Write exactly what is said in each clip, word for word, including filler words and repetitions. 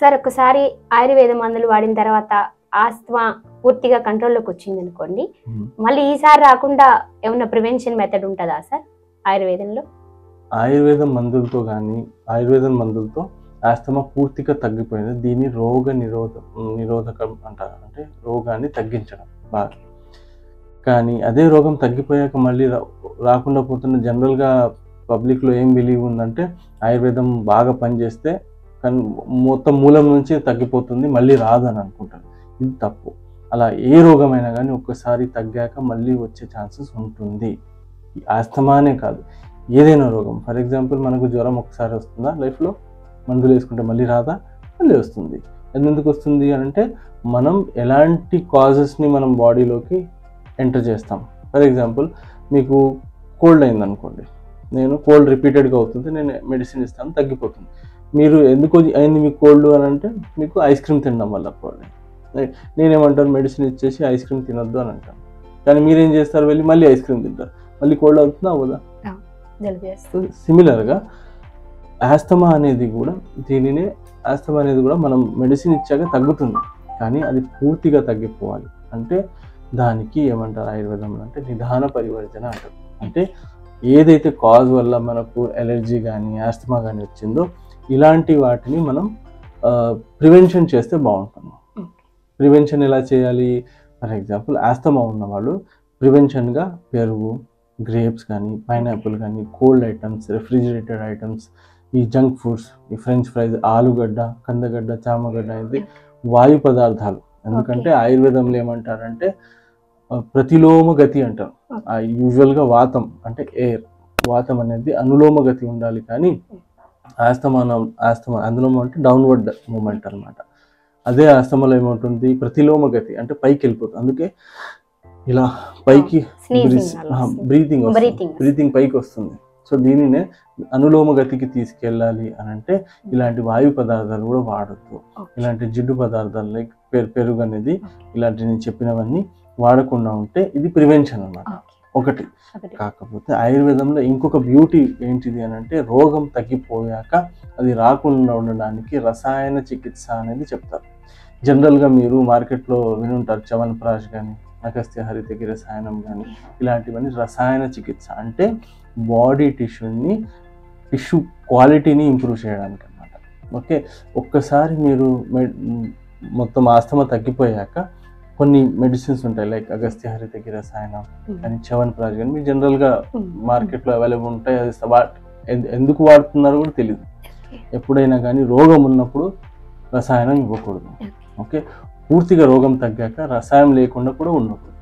Sir ఒకసారి ఆయుర్వేద మందులు వాడిన తర్వాత ఆస్తమా పూర్తిగా కంట్రోల్లోకి వచ్చింది అనుకోండి, మళ్ళీ ఈసారి రాకుండా ఏమైనా ప్రివెన్షన్ మెథడ్ ఉంటుందా సార్ ఆయుర్వేదంలో? ఆయుర్వేద మందులతో కానీ ఆయుర్వేద మందులతో ఆస్తమా పూర్తిగా తగ్గిపోయింది. దీన్ని రోగ నిరోధ నిరోధకం అంటారు, అంటే రోగాన్ని తగ్గించడం బాగా. కానీ అదే రోగం తగ్గిపోయాక మళ్ళీ రాకుండా పోతున్న జనరల్గా పబ్లిక్లో ఏం బిలీవ్ ఉందంటే ఆయుర్వేదం బాగా పనిచేస్తే కానీ మొత్తం మూలం నుంచి తగ్గిపోతుంది మళ్ళీ రాదని అనుకుంటారు. ఇది తప్పు. అలా ఏ రోగమైనా కానీ ఒక్కసారి తగ్గాక మళ్ళీ వచ్చే ఛాన్సెస్ ఉంటుంది. ఆస్తమానే కాదు, ఏదైనా రోగం. ఫర్ ఎగ్జాంపుల్ మనకు జ్వరం ఒకసారి వస్తుందా లైఫ్లో? మందులు వేసుకుంటే మళ్ళీ రాదా? మళ్ళీ వస్తుంది. ఎందుకు వస్తుంది అంటే మనం ఎలాంటి కాజెస్ని మనం బాడీలోకి ఎంటర్ చేస్తాం. ఫర్ ఎగ్జాంపుల్ మీకు కోల్డ్ అయిందనుకోండి, నేను కోల్డ్ రిపీటెడ్గా అవుతుంది, నేను మెడిసిన్ ఇస్తాను, తగ్గిపోతుంది. మీరు ఎందుకు అయింది మీకు కోల్డ్ అని అంటే మీకు ఐస్ క్రీమ్ తినడం వల్ల కోల్డ్ అయింది. నేనేమంటాను, మెడిసిన్ ఇచ్చేసి ఐస్ క్రీమ్ తినొద్దు అని అంటాను. కానీ మీరేం చేస్తారు, వెళ్ళి మళ్ళీ ఐస్ క్రీమ్ తింటారు, మళ్ళీ కోల్డ్ అవుతుందా అవదా? సిమిలర్గా ఆస్తమా అనేది కూడా దీనినే ఆస్తమా అనేది కూడా మనం మెడిసిన్ ఇచ్చాక తగ్గుతుంది, కానీ అది పూర్తిగా తగ్గిపోవాలి అంటే దానికి ఏమంటారు ఆయుర్వేదంలో అంటే నిదాన పరివర్జన అంటారు. అంటే ఏదైతే కాజ్ వల్ల మనకు ఎలర్జీ కానీ ఆస్తమా కానీ వచ్చిందో ఇలాంటి వాటిని మనం ప్రివెన్షన్ చేస్తే బాగుంటుంది. ప్రివెన్షన్ ఎలా చేయాలి? ఫర్ ఎగ్జాంపుల్ ఆస్తమా ఉన్నవాళ్ళు ప్రివెన్షన్గా పెరుగు, గ్రేప్స్ కానీ, పైనాపిల్ కానీ, కోల్డ్ ఐటమ్స్, రెఫ్రిజిరేటెడ్ ఐటమ్స్, ఈ జంక్ ఫుడ్స్, ఈ ఫ్రెంచ్ ఫ్రైస్, ఆలుగడ్డ, కందగడ్డ, చామగడ్డ అనేది వాయు పదార్థాలు. ఎందుకంటే ఆయుర్వేదంలో ఏమంటారంటే ప్రతిలోమ గతి అంటారు. యూజువల్గా వాతం అంటే ఎయిర్, వాతం అనేది అనులోమ గతి ఉండాలి, కానీ ఆస్తమాన ఆస్తమా అనులోమ అంటే డౌన్వర్డ్ మూమెంట్ అనమాట. అదే ఆస్తమాలో ఏముంటుంది ప్రతిలోమ గతి అంటే పైకి వెళ్ళిపోతుంది. అందుకే ఇలా పైకి బ్రీతింగ్ బ్రీతింగ్ పైకి వస్తుంది. సో దీనినే అనులోమ గతికి తీసుకెళ్ళాలి అని అంటే ఇలాంటి వాయు పదార్థాలు కూడా వాడద్దు. ఇలాంటి జిడ్డు పదార్థాలు లైక్ పెరుగు అనేది ఇలాంటి నేను చెప్పినవన్నీ వాడకుండా ఉంటే ఇది ప్రివెన్షన్ అన్నమాట ఒకటి. కాకపోతే ఆయుర్వేదంలో ఇంకొక బ్యూటీ ఏంటిది అని అంటే రోగం తగ్గిపోయాక అది రాకుండా ఉండడానికి రసాయన చికిత్స అనేది చెప్తారు. జనరల్గా మీరు మార్కెట్లో వినుంటారు చవన్ప్రాష్ కానీ, అగస్త్య హరితకి రసాయనం కానీ, ఇలాంటివన్నీ రసాయన చికిత్స అంటే బాడీ టిష్యూని టిష్యూ క్వాలిటీని ఇంప్రూవ్ చేయడానికి అన్నమాట. ఓకే, ఒక్కసారి మీరు మొత్తం ఆస్తమా తగ్గిపోయాక కొన్ని మెడిసిన్స్ ఉంటాయి లైక్ అగస్త్య హరితకి రసాయనం కానీ, చవన్ప్రాష్ కానీ, మీరు జనరల్గా మార్కెట్లో అవైలబుల్ ఉంటాయి. అది ఎందుకు వాడుతున్నారో కూడా తెలియదు. ఎప్పుడైనా కానీ రోగం ఉన్నప్పుడు రసాయనం ఇవ్వకూడదు. ఓకే, పూర్తిగా రోగం తగ్గాక రసాయనం లేకుండా కూడా ఉండకూడదు.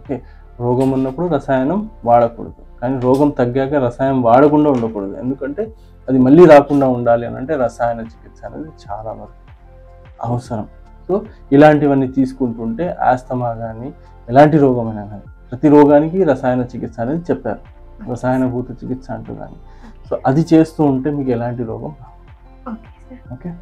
ఓకే, రోగం ఉన్నప్పుడు రసాయనం వాడకూడదు, కానీ రోగం తగ్గాక రసాయనం వాడకుండా ఉండకూడదు. ఎందుకంటే అది మళ్ళీ రాకుండా ఉండాలి అని అంటే రసాయన చికిత్స అనేది చాలా వరకు అవసరం. సో ఇలాంటివన్నీ తీసుకుంటుంటే ఆస్తమా కానీ ఎలాంటి రోగమైనా కానీ ప్రతి రోగానికి రసాయన చికిత్స అనేది చెప్పారు, రసాయన భూత చికిత్స అంటూ కానీ. సో అది చేస్తూ ఉంటే మీకు ఎలాంటి రోగం రాదు. ఓకే.